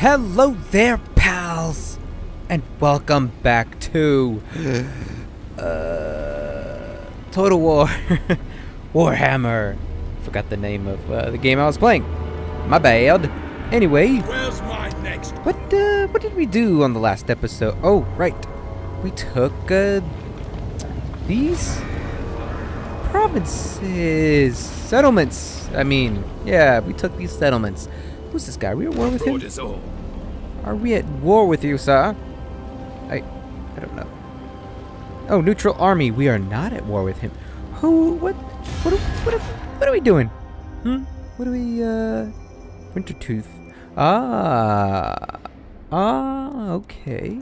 Hello there, pals, and welcome back to Total War Warhammer. Forgot the name of the game I was playing. My bad. Anyway, where's my next? What did we do on the last episode? Oh, right, we took these provinces, settlements. I mean, yeah, we took these settlements. Who's this guy? Are we at war with him? Are we at war with you, sir? I don't know. Oh, neutral army. We are not at war with him. Who? What are we doing? Hmm? What are we, Winter Tooth. Ah, okay.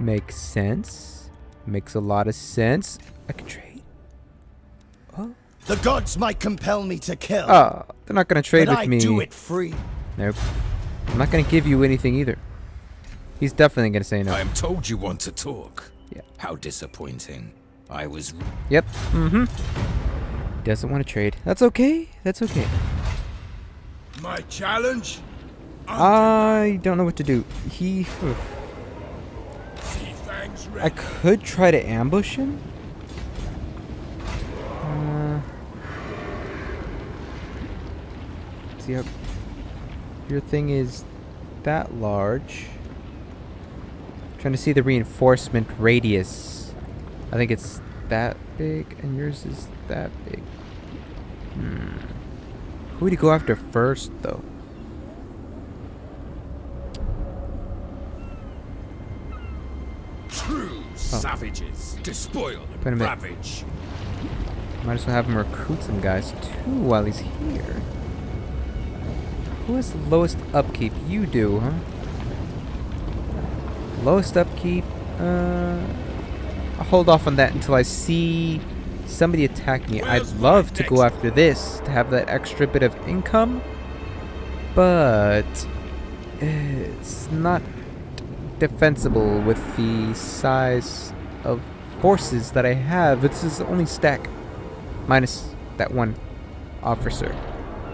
Makes sense. Makes a lot of sense. I can trade. Oh. The gods might compel me to kill. Oh. They're not gonna trade with me. Do it free. Nope. I'm not gonna give you anything either. He's definitely gonna say no. I am told you want to talk. Yeah. How disappointing. I was. Yep. Mm-hmm. Doesn't want to trade. That's okay. That's okay. My challenge. I don't know what to do. He. I could try to ambush him. Yep. Your thing is that large. I'm trying to see the reinforcement radius. I think it's that big, and yours is that big. Hmm. Who would you go after first, though? True savages despoil and ravage. Might as well have him recruit some guys too while he's here. Who has the lowest upkeep? You do, huh? Lowest upkeep. I'll hold off on that until I see somebody attack me. I'd love to go after this to have that extra bit of income, but it's not defensible with the size of forces that I have. This is the only stack, minus that one officer,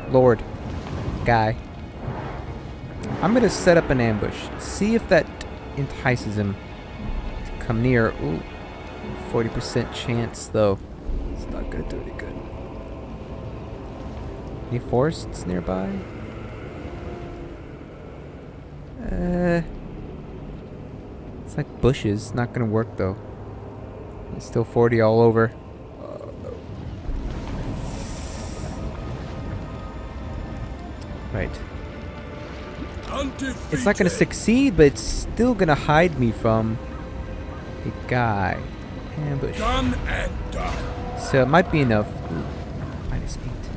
lord guy. I'm gonna set up an ambush. See if that entices him to come near. Ooh, 40% chance though. It's not gonna do any good. Any forests nearby? It's like bushes. Not gonna work though. It's still 40 all over. Right. It's not gonna succeed, but it's still gonna hide me from the guy. Ambush. Done and done. So it might be enough. Ooh, -8.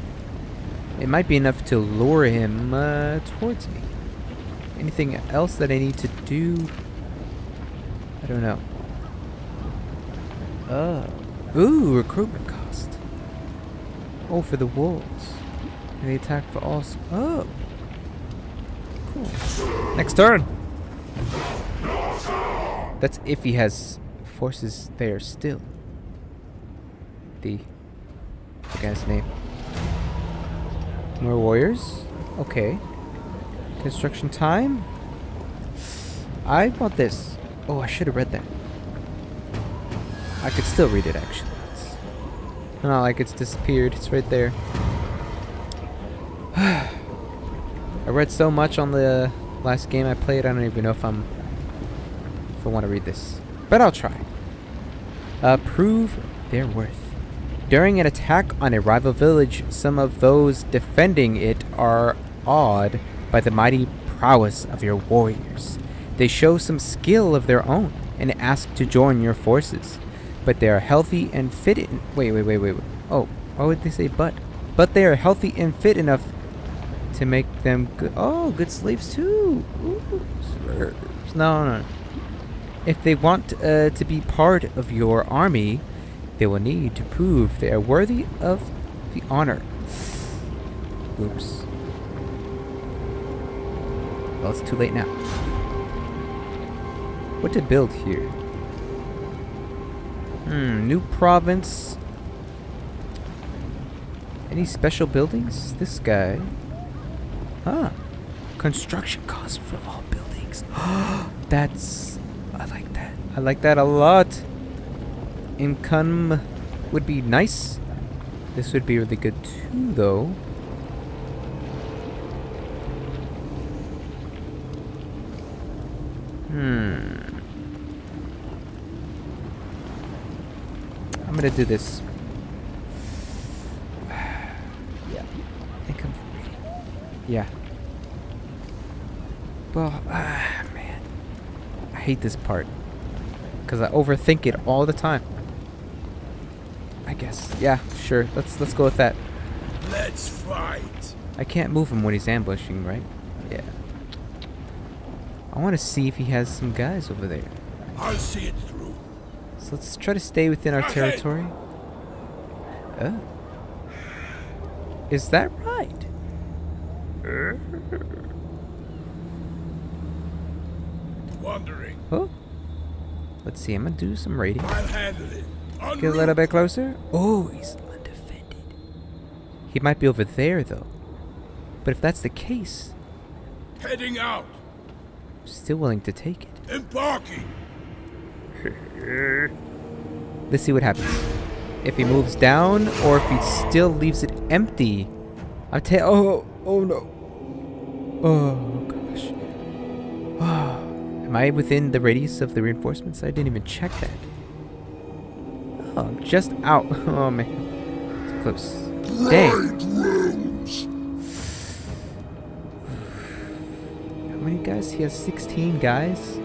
It might be enough to lure him towards me. Anything else that I need to do? I don't know. Oh. Ooh, recruitment cost. Oh, for the wolves. They attack for all. Oh, cool. Next turn. That's if he has forces there still. The guy's name. More warriors. Okay. Construction time. I want this. Oh, I should have read that. I could still read it actually. It's not like it's disappeared. It's right there. I read so much on the last game I played, I don't even know if I want to read this. But I'll try. Prove their worth. During an attack on a rival village, some of those defending it are awed by the mighty prowess of your warriors. They show some skill of their own and ask to join your forces. But they are healthy and fit in- wait. Oh, why would they say but? But they are healthy and fit enough to make them good. Oh, good slaves too. Ooh, slaves. No. If they want to be part of your army, they will need to prove they are worthy of the honor. Oops. Well, it's too late now. What to build here? Hmm, new province. Any special buildings? This guy. Huh. Construction cost for all buildings. That's... I like that. I like that a lot. Income would be nice. This would be really good too, though. I'm gonna do this. Yeah. Income for reading. Yeah. Well, man. I hate this part. Because I overthink it all the time. I guess. Yeah, sure. Let's go with that. Let's fight. I can't move him when he's ambushing, right? Yeah. I want to see if he has some guys over there. I'll see it through. So let's try to stay within our territory. Oh. Is that right? Wandering. Oh. Let's see. I'm gonna do some raiding. I'll handle it. Get a little bit closer. Oh, he's undefended. He might be over there though. But if that's the case, heading out. Still willing to take it. Embarking. Let's see what happens. If he moves down, or if he still leaves it empty. Oh no. Oh gosh. Oh. Am I within the radius of the reinforcements? I didn't even check that. Oh, I'm just out. Oh man, it's close. Dang. How many guys? He has 16 guys.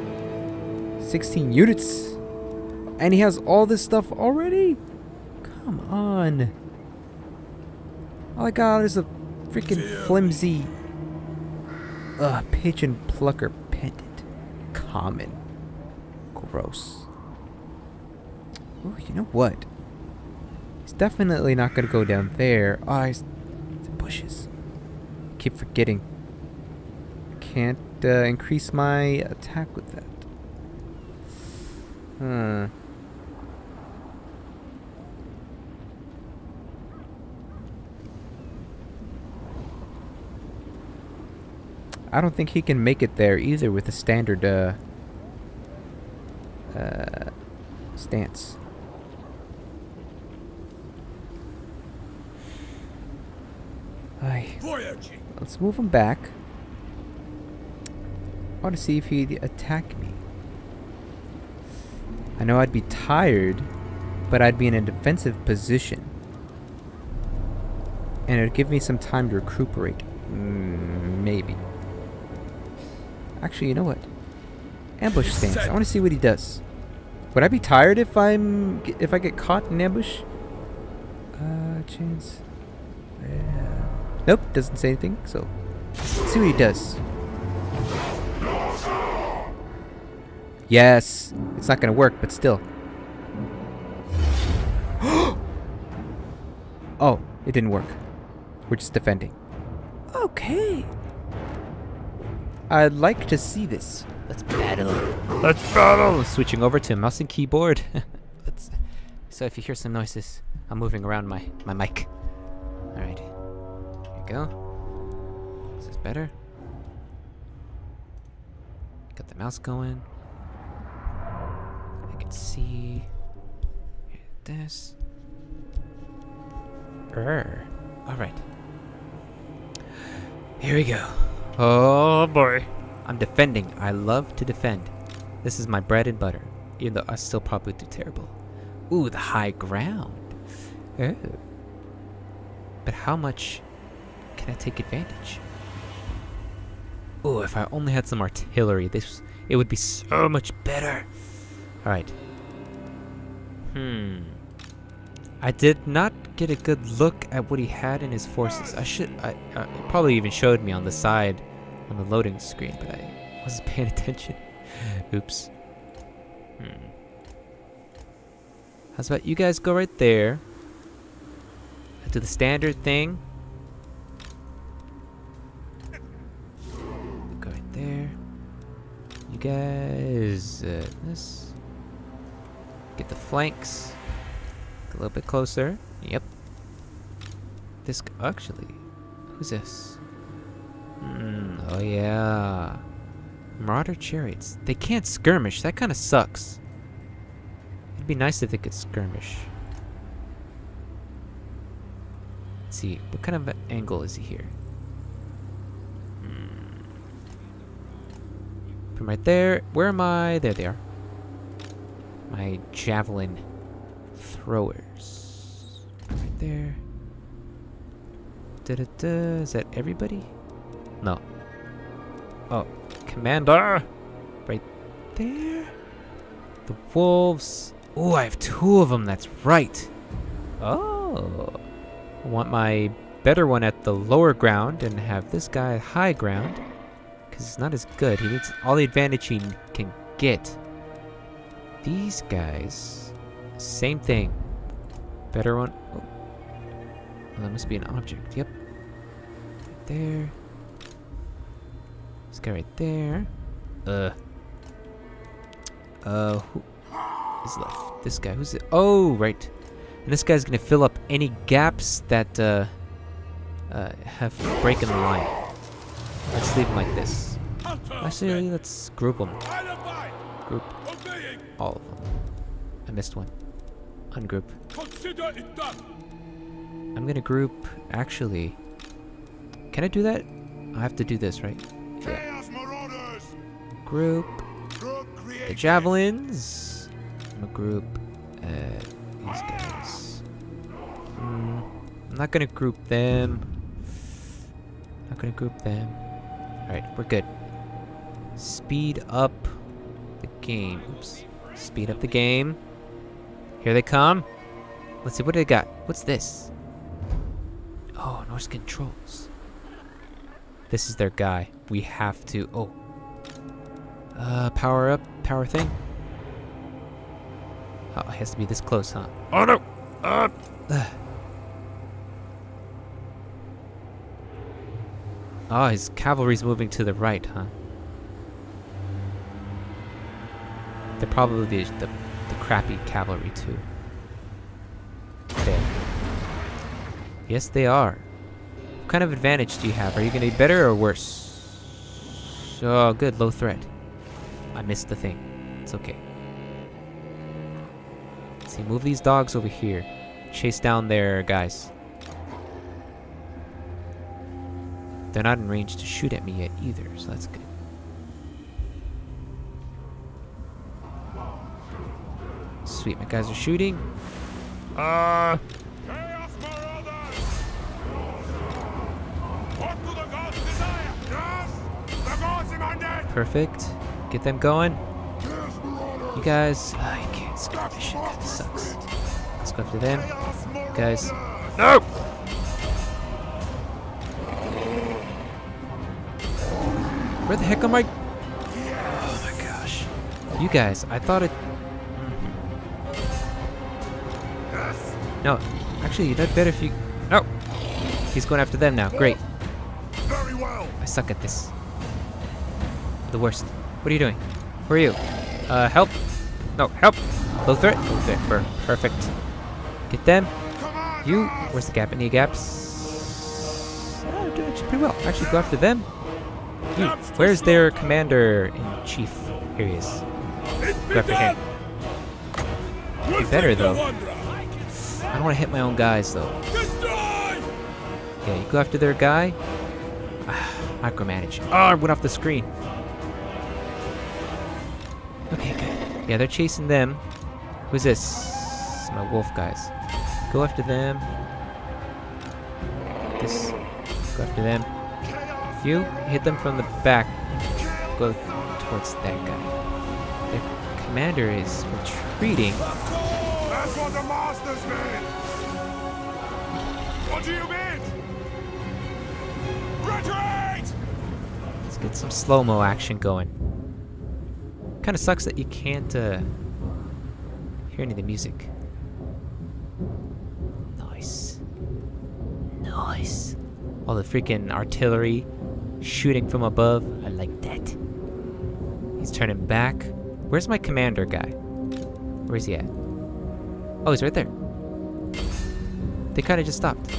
16 units. And he has all this stuff already? Come on. All I got is a freaking flimsy pigeon plucker pendant. Common. Gross. Ooh, you know what? He's definitely not gonna go down there. Ah, the bushes. Keep forgetting. Can't increase my attack with that. I don't think he can make it there either with a standard stance. Let's move him back. I want to see if he'd attack me. I know I'd be tired, but I'd be in a defensive position. And it'd give me some time to recuperate. Maybe. Actually, you know what? Ambush stance. I want to see what he does. Would I be tired if I get caught in ambush? Chance. Nope, doesn't say anything. So, let's see what he does. Yes, it's not gonna work, but still. Oh, it didn't work. We're just defending. Okay. I'd like to see this. Let's battle. Let's battle! Switching over to mouse and keyboard. So if you hear some noises, I'm moving around my mic. Alright. Here we go. This is better. Got the mouse going. I can see. Hit this. Alright. Here we go. Oh boy. I'm defending. I love to defend. This is my bread and butter. Even though I still probably do terrible. Ooh, the high ground. Oh. But how much can I take advantage? Ooh, if I only had some artillery, it would be so much better. Alright. I did not get a good look at what he had in his forces. It probably even showed me on the side on the loading screen, but I wasn't paying attention. Oops. How's about you guys go right there? I'll do the standard thing. Go right there. You guys, this. Get the flanks. Get a little bit closer. Yep. This, actually, who's this? Oh yeah. Marauder chariots. They can't skirmish. That kind of sucks. It'd be nice if they could skirmish. Let's see. What kind of an angle is he here? Put him right there. Where am I? There they are. My javelin throwers. Right there. Da-da-da. Is that everybody? No. Oh, commander! Right there? The wolves. Oh, I have two of them, that's right. Oh. I want my better one at the lower ground and have this guy at high ground. Because it's not as good. He needs all the advantage he can get. These guys. Same thing. Better one. Oh. Well, that must be an object. Yep. Right there. This guy right there. Who is left? This guy. Who's it? Oh, right. And this guy's gonna fill up any gaps that have break in the line. Let's leave him like this. Actually, let's group them. Group all of them. I missed one. Ungroup. I'm gonna group. Actually, can I do that? I have to do this, right? Yeah. Group the javelins. I'm gonna group these guys. I'm not gonna group them. Not gonna group them. Alright, we're good. Speed up the game. Oops. Speed up the game. Here they come. Let's see, what do they got? What's this? Oh, Norse controls. This is their guy. We have to. Oh. Power up. Power thing. Oh, it has to be this close, huh? Oh no! Oh, his cavalry's moving to the right, huh? They're probably the crappy cavalry, too. There. Yes, they are. What kind of advantage do you have? Are you gonna be better or worse? Oh, good, low threat. I missed the thing. It's okay. Let's see, move these dogs over here. Chase down their guys. They're not in range to shoot at me yet either, so that's good. Sweet, my guys are shooting. Perfect. Get them going. You guys. I can't skirmish. That sucks. Let's go after them. You guys. No! Where the heck am I? Oh my gosh. You guys, I thought it. No. Actually, you'd better if you. No! He's going after them now. Great. Very well. I suck at this. The worst. What are you doing? Who are you? Help. No, help. Low threat. Low threat. Perfect. Get them. You. Where's the gap? Any gaps? Oh, doing pretty well. Actually, go after them. You. Where's their commander in chief? Here he is. Go after him. Be better though. I don't want to hit my own guys though. Yeah, you go after their guy. Micromanage. Oh, I went off the screen. Okay, good. Yeah, they're chasing them. Who's this? My wolf guys. Go after them. This. Go after them. You hit them from the back. Go towards that guy. The commander is retreating. That's what the masters mean. What do you mean? Retreat! Let's get some slow-mo action going. Kind of sucks that you can't hear any of the music. Nice. Nice. All the freaking artillery shooting from above. I like that. He's turning back. Where's my commander guy? Where's he at? Oh, he's right there. They kind of just stopped.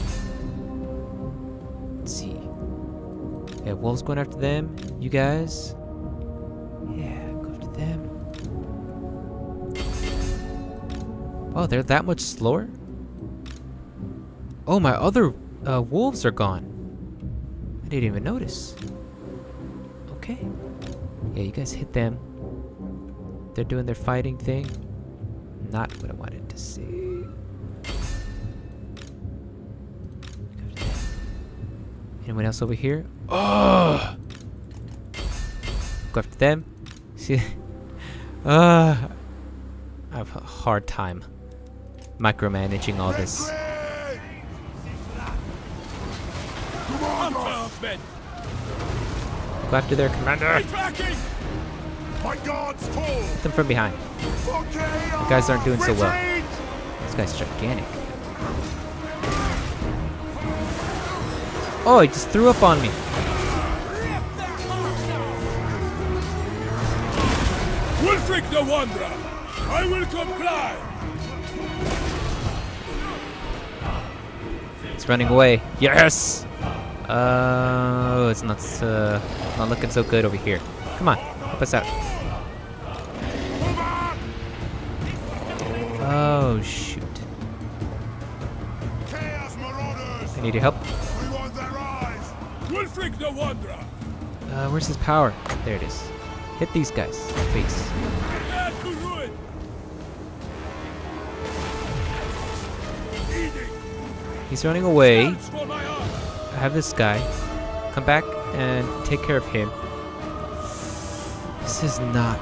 Let's see. We got wolves going after them. You guys. Yeah, go after them. Oh, they're that much slower? Oh, my other wolves are gone. I didn't even notice. Okay. Yeah, you guys hit them. They're doing their fighting thing. Not what I wanted to see. Anyone else over here? Oh! Go after them. See? I have a hard time micromanaging all this. Go after their commander. Hit them from behind. The guys aren't doing so well. This guy's gigantic. Oh, he just threw up on me. Wulfrik the Wanderer, I will comply. He's running away. Yes. Oh, it's not looking so good over here. Come on, help us out. Oh shoot! I need your help. Where's his power? There it is. Hit these guys, please. He's running away. I have this guy. Come back and take care of him. This is not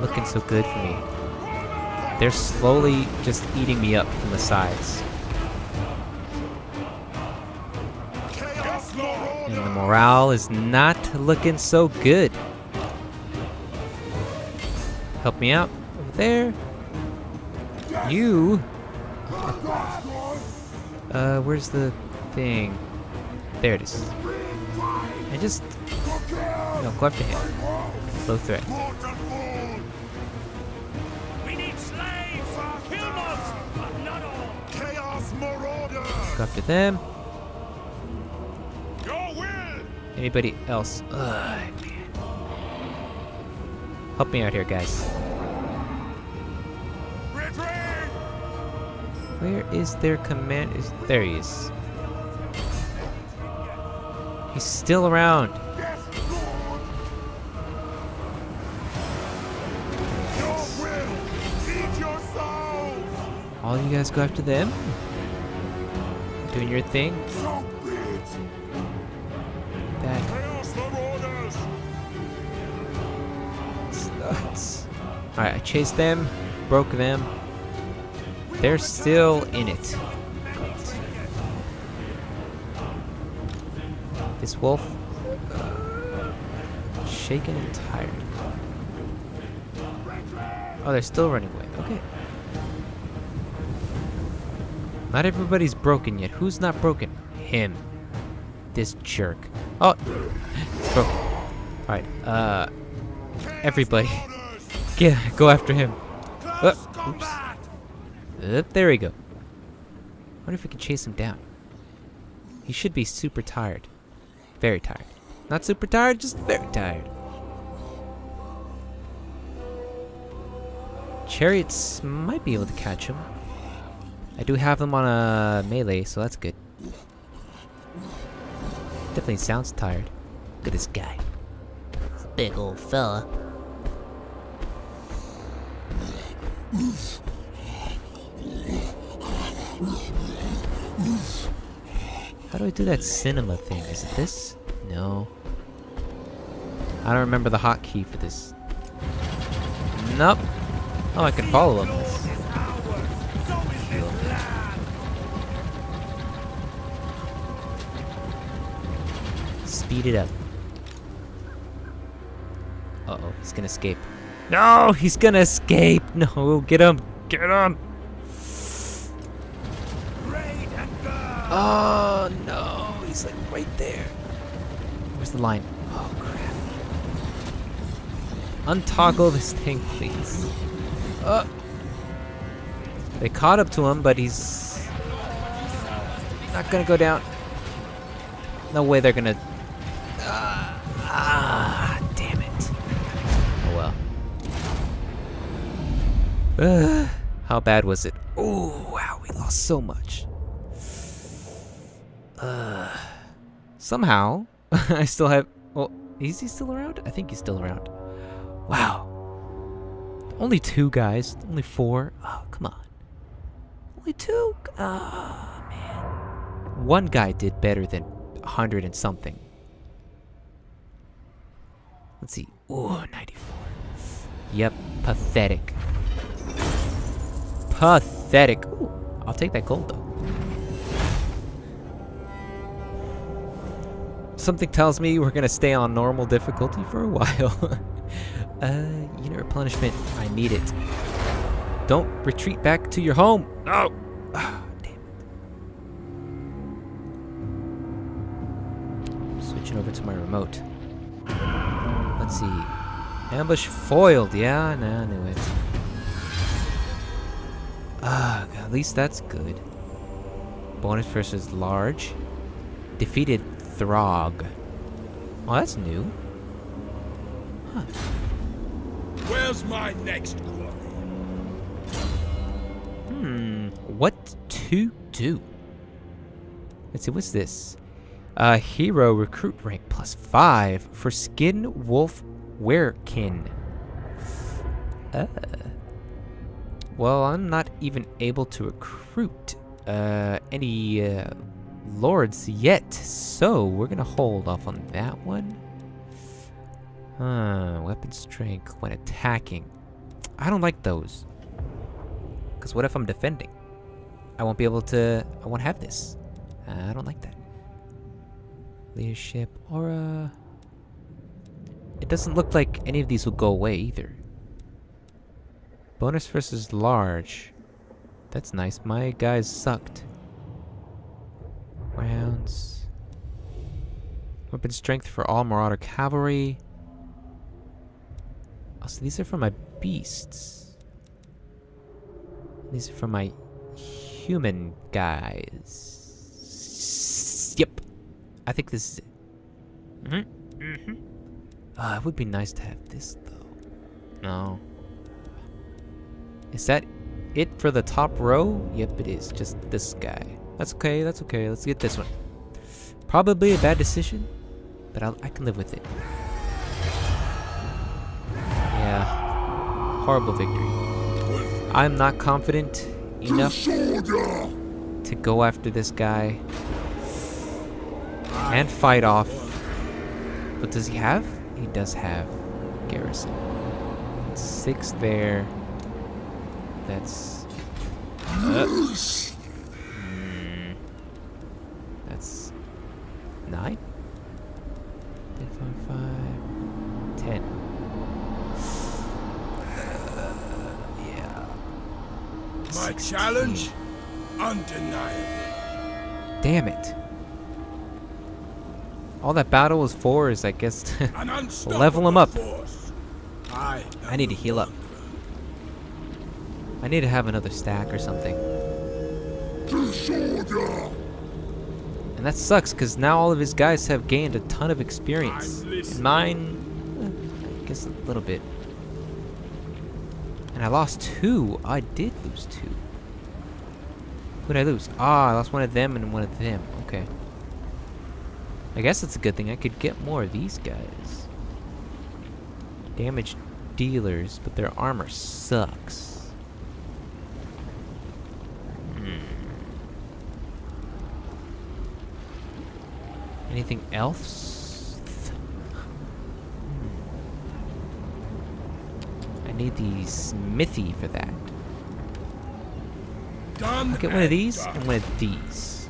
looking so good for me. They're slowly just eating me up from the sides. Morale is not looking so good. Help me out over there. You. Where's the thing? There it is. And just, you know, go after him. Low threat. We need slaves. Kill most, but not all. Chaos marauders. Go after them. Anybody else? Ugh, man. Help me out here, guys. Where is their command? There he is. He's still around. All you guys go after them? Doing your thing? Alright, I chased them, broke them. They're still in it. This wolf, shaken and tired. Oh, they're still running away. Okay. Not everybody's broken yet. Who's not broken? Him. This jerk. Oh, it's broken. Alright, everybody. Yeah, go after him. Oh, oops. There we go. I wonder if we can chase him down. He should be super tired. Very tired. Not super tired, just very tired. Chariots might be able to catch him. I do have them on a melee, so that's good. Definitely sounds tired. Look at this guy. He's a big old fella. How do I do that cinema thing? Is it this? No. I don't remember the hotkey for this. Nope. Oh, I can follow him. Speed it up. Uh-oh, he's gonna escape. No, he's gonna escape. No, get him. Get him. Oh, no. He's like right there. Where's the line? Oh, crap. Untoggle this thing, please. Oh. They caught up to him, but he's not gonna go down. No way they're gonna... damn it. Oh well. How bad was it? Oh, wow, we lost so much. Somehow, I still have... Well, is he still around? I think he's still around. Wow. Only two guys. Only four. Oh, come on. Only two? Oh, man. One guy did better than 100 and something. Let's see. Ooh, 94. Yep. Pathetic. Pathetic. Ooh, I'll take that gold, though. Something tells me we're gonna stay on normal difficulty for a while. Unit replenishment. I need it. Don't retreat back to your home. No! Oh, damn it. Switching over to my remote. Let's see. Ambush foiled. Yeah, nah, I knew it. At least that's good. Bonus versus large. Defeated Throg. Oh, that's new. Huh. Where's my next glory? What to do? Let's see, what's this? Hero recruit rank +5 for skin wolf werekin. Well, I'm not even able to recruit any lords yet, so we're gonna hold off on that one. Weapon strength when attacking. I don't like those. Because what if I'm defending? I won't be able to... I won't have this. I don't like that. Leadership, aura... It doesn't look like any of these will go away either. Bonus versus large. That's nice. My guys sucked. Rounds. Weapon strength for all Marauder Cavalry. So these are for my beasts. These are for my human guys. Yep. I think this is it. Mm-hmm. Mm-hmm. It would be nice to have this, though. No. Is that it for the top row? Yep, it is. Just this guy. That's okay. That's okay. Let's get this one. Probably a bad decision, but I can live with it. Horrible victory. I'm not confident enough to go after this guy and fight off. But does he have? He does have garrison. 6 there. That's... that's 9? 5, 10. My challenge? Undeniable. Damn it. All that battle was for is, I guess, to level him up. I need to heal up. I need to have another stack or something. And that sucks, because now all of his guys have gained a ton of experience. And mine, I guess a little bit. And I lost 2. I did lose 2. Who did I lose? Ah, I lost one of them and one of them. Okay. I guess it's a good thing. I could get more of these guys. Damage dealers, but their armor sucks. Anything else? Need the smithy for that. I'll get one of these and one of these.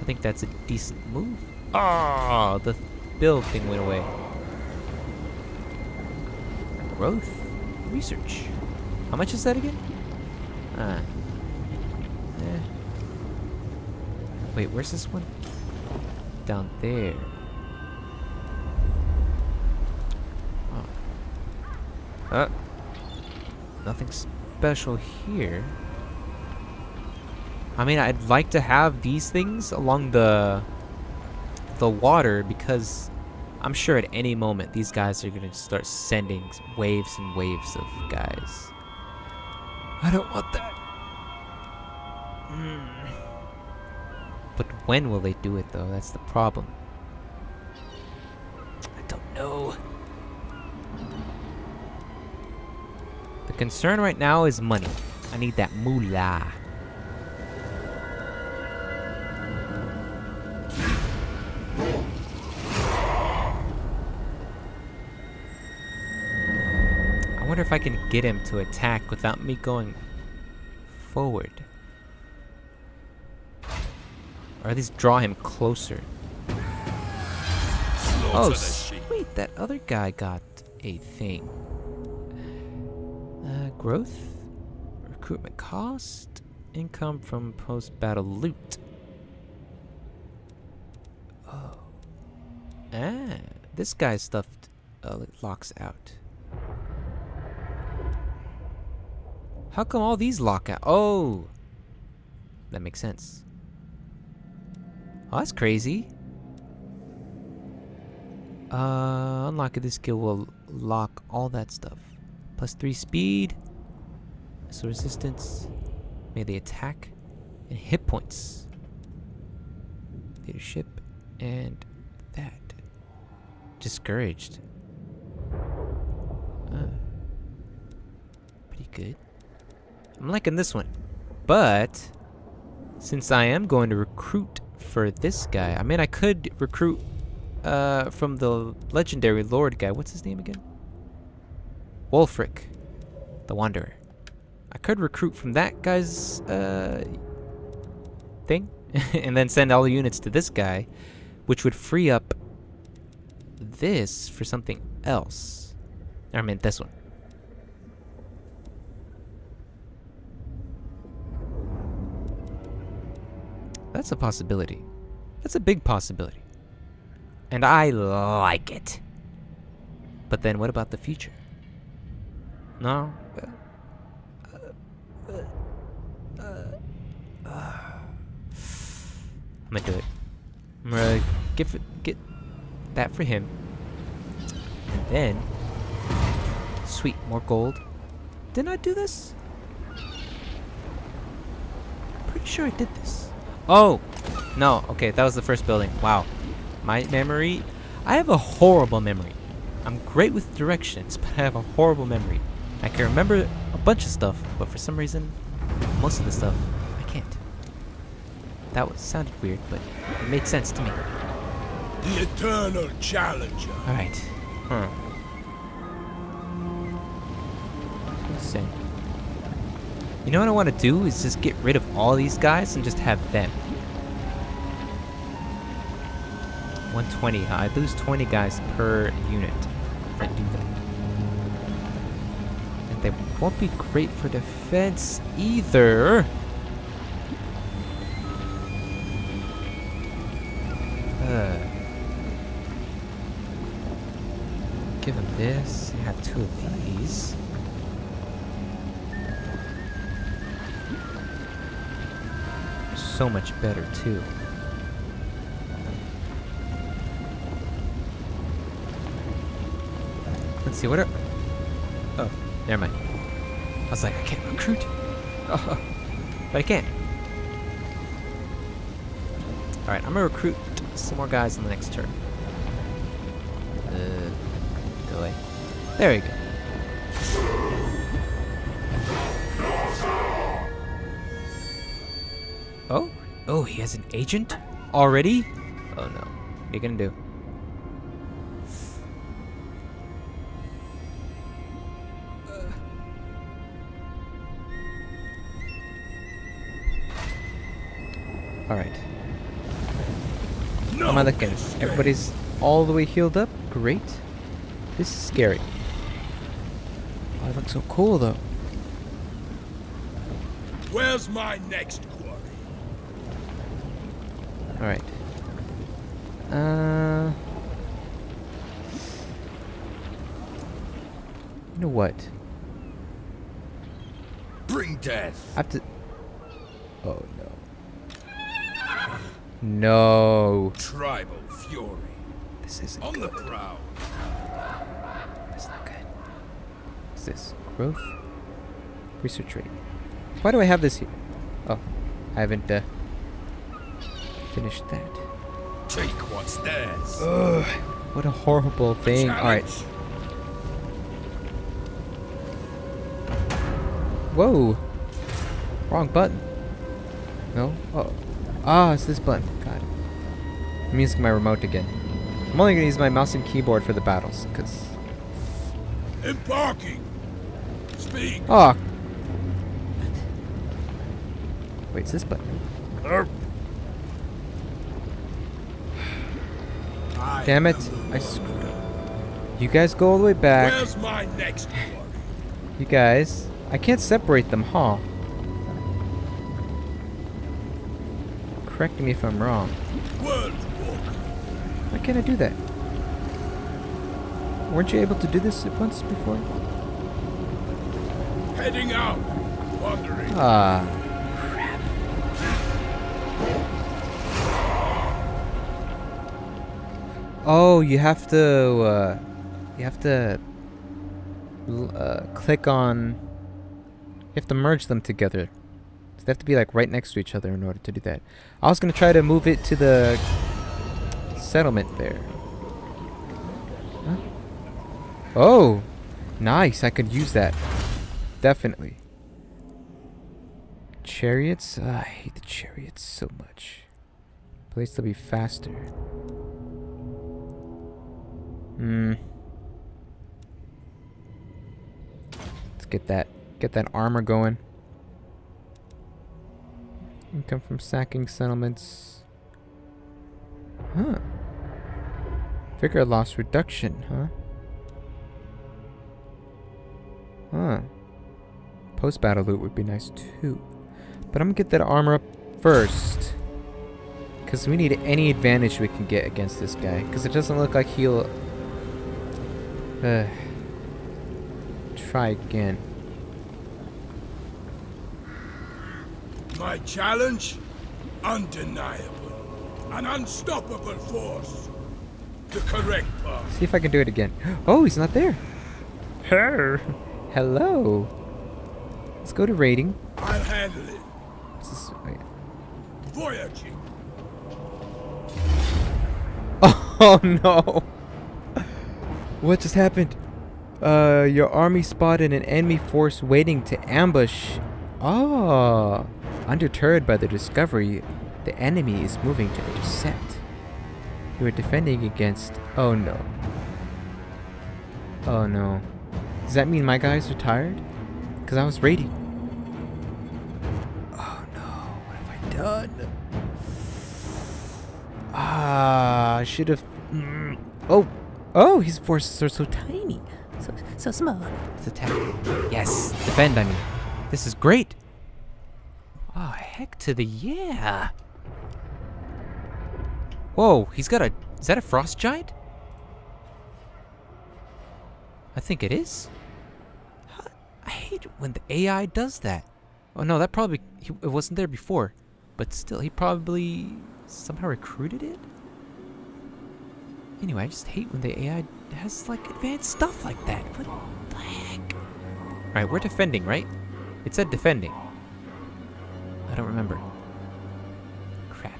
I think that's a decent move. Oh, the build thing went away. Growth, research. How much is that again? Wait, where's this one? Down there. Nothing special here. I mean, I'd like to have these things along the the water, because I'm sure at any moment these guys are gonna start sending waves and waves of guys. I don't want that. But when will they do it though? That's the problem. I don't know. The concern right now is money. I need that moolah. I wonder if I can get him to attack without me going forward. Or at least draw him closer. Oh, sweet, that other guy got a thing. Growth, recruitment cost, income from post-battle loot. Oh. Ah, this guy's stuff locks out. How come all these lock out? Oh! That makes sense. Oh, that's crazy. Unlocking this skill will lock all that stuff. Plus 3 speed, so resistance, melee attack, and hit points. Leadership, and that. Discouraged. Pretty good. I'm liking this one. But, since I am going to recruit for this guy. I mean, I could recruit from the legendary lord guy. What's his name again? Wulfrik the Wanderer. I could recruit from that guy's thing and then send all the units to this guy, which would free up this for something else. I meant this one. That's a possibility. That's a big possibility. And I like it. But then what about the future? No? I'm gonna do it. I'm gonna get that for him. And then... Sweet, more gold. Didn't I do this? Pretty sure I did this. Oh! No, okay, that was the first building. Wow. My memory... I have a horrible memory. I'm great with directions, but I have a horrible memory. I can remember a bunch of stuff, but for some reason, most of the stuff, I can't. That sounded weird, but it made sense to me. The eternal challenger. Alright. Send. You know what I want to do is just get rid of all these guys and just have them. 120, I lose 20 guys per unit if I do that. And they won't be great for defense either. Give them this, I have 2 of these. So much better too. Let's see what are. Oh, never mind. I was like, I can't recruit, but I can. All right, I'm gonna recruit some more guys in the next turn. Go away. There we go. Oh, he has an agent already? Oh no. What are you gonna do? Alright. No. How am I looking? Everybody's all the way healed up? Great. This is scary. Oh, it looks so cool though. Where's my next quarry? Alright. You know what? Bring death! I have to... Oh no. No. Tribal. fury. This isn't on good. On the prowl. That's not good. What's this? Growth? Research rate. Why do I have this here? Oh, I haven't finished that. Take what's theirs. Ugh, what a horrible thing. Alright. Whoa. Wrong button. No? Oh. Ah, it's this button. God. I'm using my remote again. I'm only going to use my mouse and keyboard for the battles, because... Embarking! Speak! Oh. Wait, it's this button. Damn it. I screwed up. You guys go all the way back. Where's my next one? You guys. I can't separate them, huh? Correct me if I'm wrong. Why can't I do that? Weren't you able to do this once before? Heading out. Wandering. Ah, crap. Oh, you have to click on. You have to merge them together. So they have to be like right next to each other in order to do that. I was gonna try to move it to the settlement there. Huh? Oh, nice! I could use that. Definitely. Chariots? I hate the chariots so much. At least they'll be faster. Hmm. Let's get that. Get that armor going. Income from sacking settlements. Huh. Figure loss reduction, huh? Huh. Post-battle loot would be nice too. But I'm gonna get that armor up first. Because we need any advantage we can get against this guy. Because it doesn't look like he'll... try again. My challenge? Undeniable. An unstoppable force. The correct path. See if I can do it again. Oh, he's not there. Her. Hello. Let's go to raiding. I'll handle it. What's this? Oh, yeah. Voyaging. Oh no. What just happened? Your army spotted an enemy force waiting to ambush. Oh. Undeterred by the discovery, the enemy is moving to intercept. You are defending against... Oh no. Oh no. Does that mean my guys are tired? Because I was raiding. Oh no. What have I done? Ah, I should have... Oh! Oh, his forces are so tiny. So small. Let's attack. Yes! Defend, I mean. This is great! Oh, heck to the yeah! Whoa, he's got a... Is that a frost giant? I think it is. I hate when the AI does that. Oh no, that probably... It wasn't there before. But still, he probably somehow recruited it? Anyway, I just hate when the AI has, like, advanced stuff like that. What the heck? Alright, we're defending, right? It said defending. I don't remember. Crap.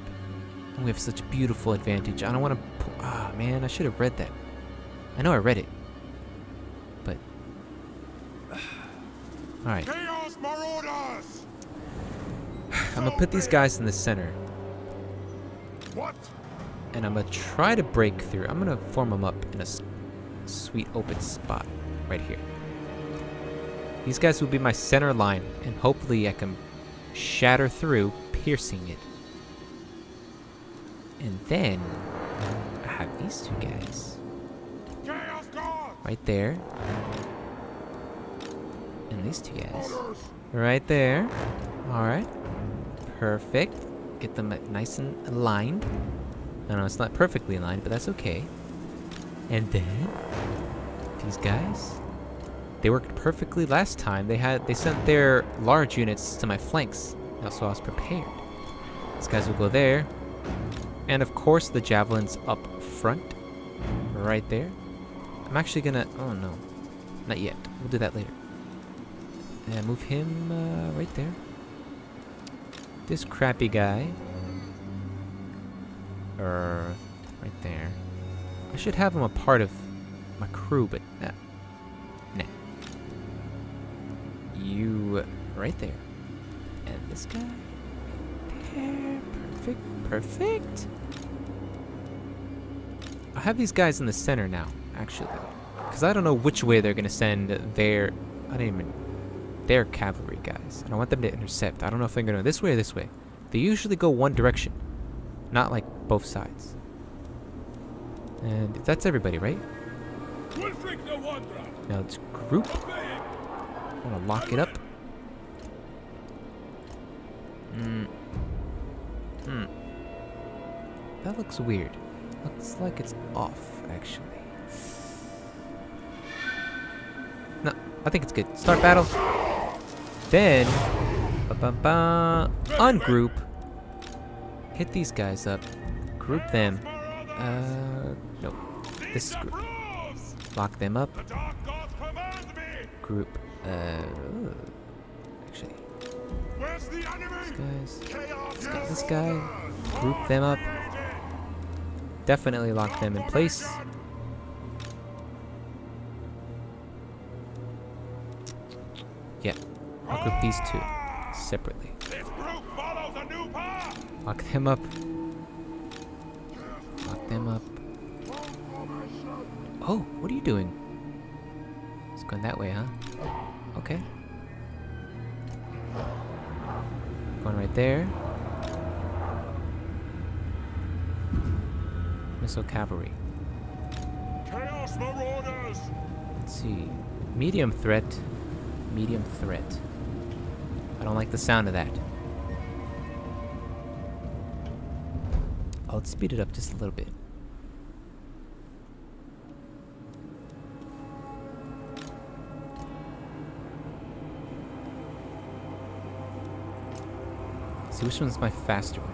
We have such beautiful advantage. I don't want to... Ah, man, I should have read that. I know I read it. But... Alright. I'm gonna put these guys in the center. What? And I'm gonna try to break through. I'm gonna form them up in a sweet open spot right here. These guys will be my center line, and hopefully I can shatter through, piercing it. And then I have these two guys right there, and these two guys right there. All right, perfect. Get them nice and aligned. I know it's not perfectly aligned, but that's okay. And then these guys, they worked perfectly last time. They sent their large units to my flanks, so I was prepared. These guys will go there, And of course the javelins up front, right there. I'm actually gonna, oh no, not yet, we'll do that later. And move him right there. This crappy guy. Right there. I should have him a part of my crew, but nah. You, right there. And this guy, right there. Perfect, perfect. I'll have these guys in the center now, actually. Because I don't know which way they're gonna send their, their cavalry guys. And I want them to intercept. I don't know if they're gonna go this way or this way. They usually go one direction, not like both sides. And that's everybody, right? Wulfrik the Wanderer. Now let's group. I'm gonna lock it up. That looks weird. Looks like it's off, actually. No, I think it's good. Start battle. Then, ungroup. Hit these guys up. Group them. No. This is group. Lock them up. Group. Actually, this guy, group them up, definitely lock them in place. Yeah, I'll group these two separately. Lock them up. Lock them up. Oh, what are you doing? It's going that way, huh? Okay. Going right there. Missile cavalry. Chaos marauders. Let's see. Medium threat. Medium threat. I don't like the sound of that. I'll speed it up just a little bit. Which one's my faster one?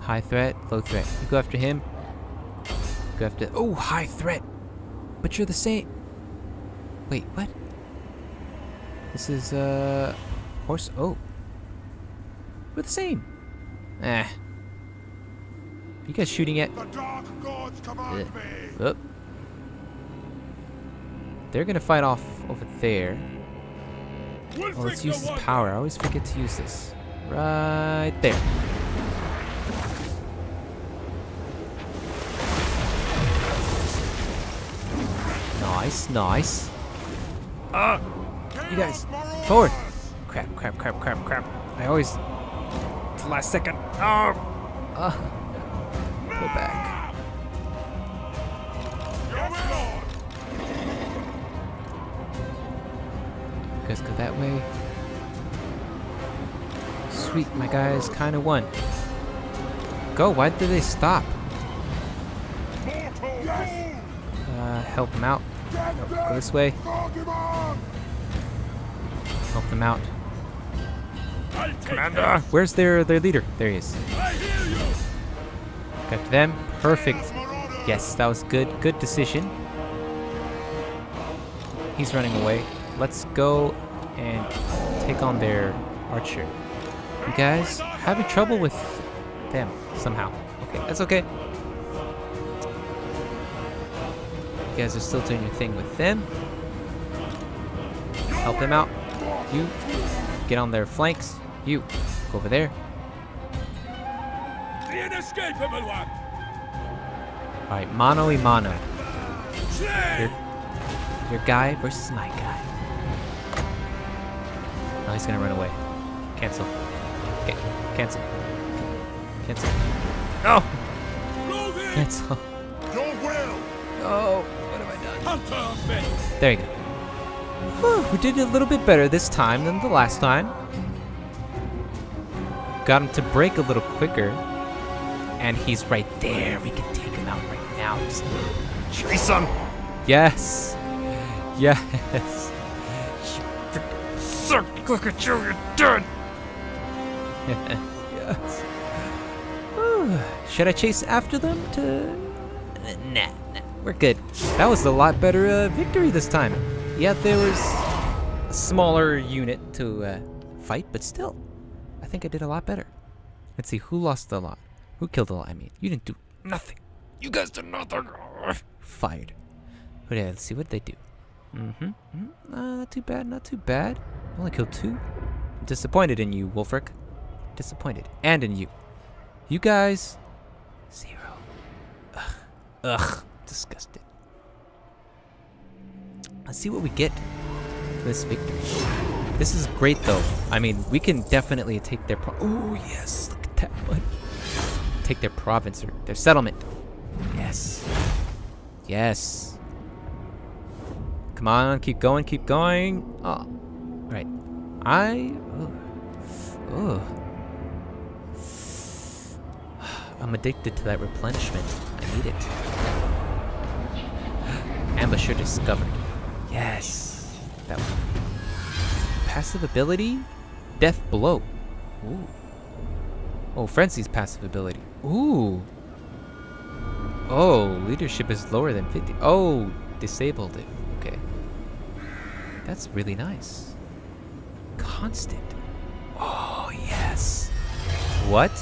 High threat, low threat. You go after him. Go after. Oh, high threat! But you're the same. Wait, what? This is, horse. Oh. We're the same. Eh. Are you guys shooting at? The dark gods command me. Oh. They're gonna fight off over there. Well, let's use this power. I always forget to use this. Right there. Nice, nice. You guys, forward. Crap, crap, crap, crap, crap. I always, it's the last second. Go back. You guys go that way. Sweet, my guys kind of won. Go, why did they stop? Help them out. No, go this way. Help them out. Commander! Where's their leader? There he is. Got to them. Perfect. Yes, that was good. Good decision. He's running away. Let's go and take on their archer. You guys having trouble with them somehow. Okay, that's okay. You guys are still doing your thing with them. Help them out. You get on their flanks. You go over there. The inescapable one. All right, mano y mano. Your guy versus my guy. Now he's gonna run away. Cancel. Cancel. Cancel. No! Cancel. Oh, what have I done? There you go. Whew, we did a little bit better this time than the last time. Got him to break a little quicker. And he's right there. We can take him out right now. Just chase him! Yes! Yes! You freaking suck! Look at you, you're dead! Yes. Yes. Whew. Should I chase after them to... Nah, we're good. That was a lot better victory this time. Yeah, there was a smaller unit to fight, but still, I think I did a lot better. Let's see, who lost a lot? Who killed a lot, I mean? You didn't do nothing. You guys did nothing. Fired. Okay, let's see what they do. Not too bad, not too bad. Only killed 2. I'm disappointed in you, Wulfrik. Disappointed. And in you. You guys... 0. Ugh. Ugh. Disgusted. Let's see what we get for this victory. This is great, though. I mean, we can definitely take their... Oh, yes. Look at that one. Take their province or their settlement. Yes. Yes. Come on, keep going, keep going. Oh, right. I'm addicted to that replenishment. I need it. Ambusher discovered. Yes. That one. Passive ability? Death blow. Ooh. Oh, Frenzy's passive ability. Ooh. Oh, leadership is lower than 50. Oh, disabled it. Okay. That's really nice. Constant. Oh, yes. What?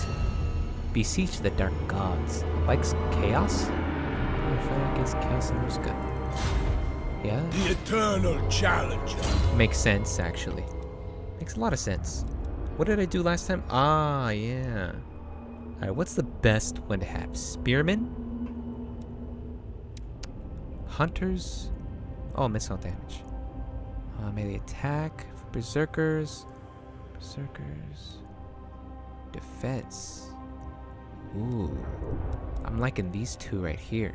Beseech the dark gods. Likes chaos? Fire against chaos and was good. Yeah? The eternal challenger. Makes sense, actually. Makes a lot of sense. What did I do last time? Ah, yeah. Alright, what's the best one to have? Spearmen? Hunters? Oh, missile damage. Melee attack. Berserkers. Berserkers. Defense. Ooh. I'm liking these 2 right here.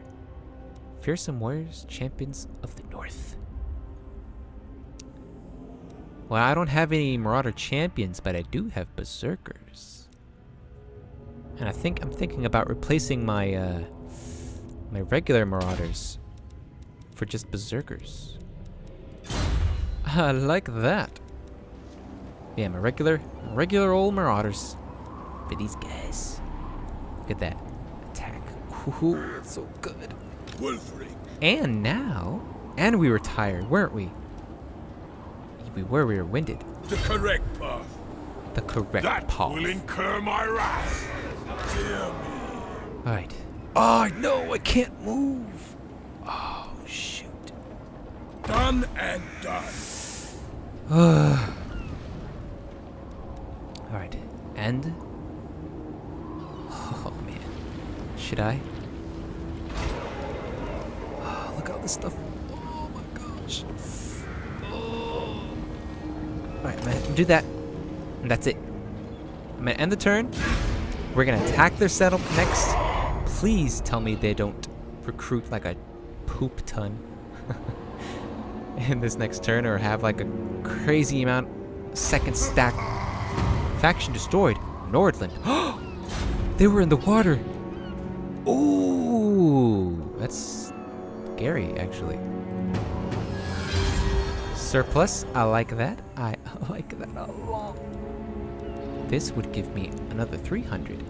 Fearsome warriors, champions of the north. Well, I don't have any marauder champions, but I do have berserkers. And I think I'm thinking about replacing my my regular marauders for just berserkers. I like that. Yeah, my regular old marauders for these guys. Look at that attack. Ooh, so good. Wulfrik. And we were tired, weren't we? We were winded. The correct path. The correct path. That will incur my wrath. Dear me. All right. Oh no, I can't move. Oh shoot. Done and done. All right. And. Oh man. Should I? Oh, look at all this stuff. Oh my gosh. Alright, I'm gonna do that, and that's it. I'm gonna end the turn. We're gonna attack their settlement next. Please tell me they don't recruit like a poop ton in this next turn, or have like a crazy amount second stack. Faction destroyed. Nordland. They were in the water. Ooh, that's scary, actually. Surplus, I like that. I like that a lot. This would give me another 300.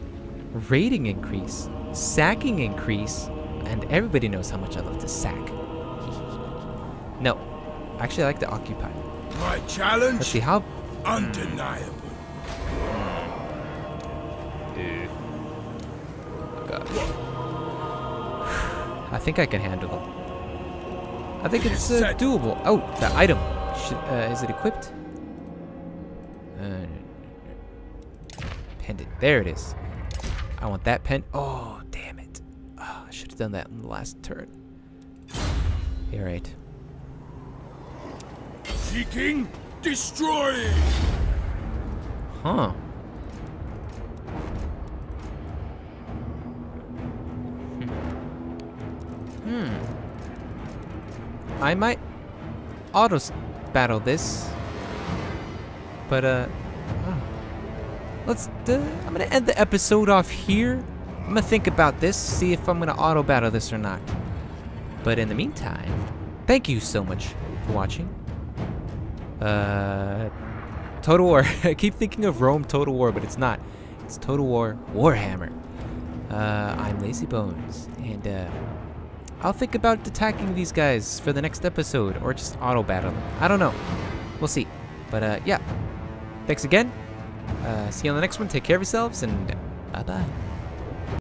Raiding increase, sacking increase, and everybody knows how much I love to sack. No, actually I like to occupy. My challenge? Let's see how... Undeniable. God. I think I can handle it. I think it's doable. Oh, the item. Is it equipped? Pendant. There it is. I want that pen. Oh, damn it. Oh, I should have done that in the last turn. All right. Seeking, destroying. Huh. I might auto battle this, but I'm gonna end the episode off here. I'm gonna think about this, see if I'm gonna auto battle this or not. But in the meantime, thank you so much for watching. Total War. I keep thinking of Rome Total War, but it's not. It's Total War Warhammer. I'm Lazybones, and I'll think about attacking these guys for the next episode, or just auto-battle them. I don't know. We'll see. But yeah, thanks again. See you on the next one. Take care of yourselves, and bye-bye.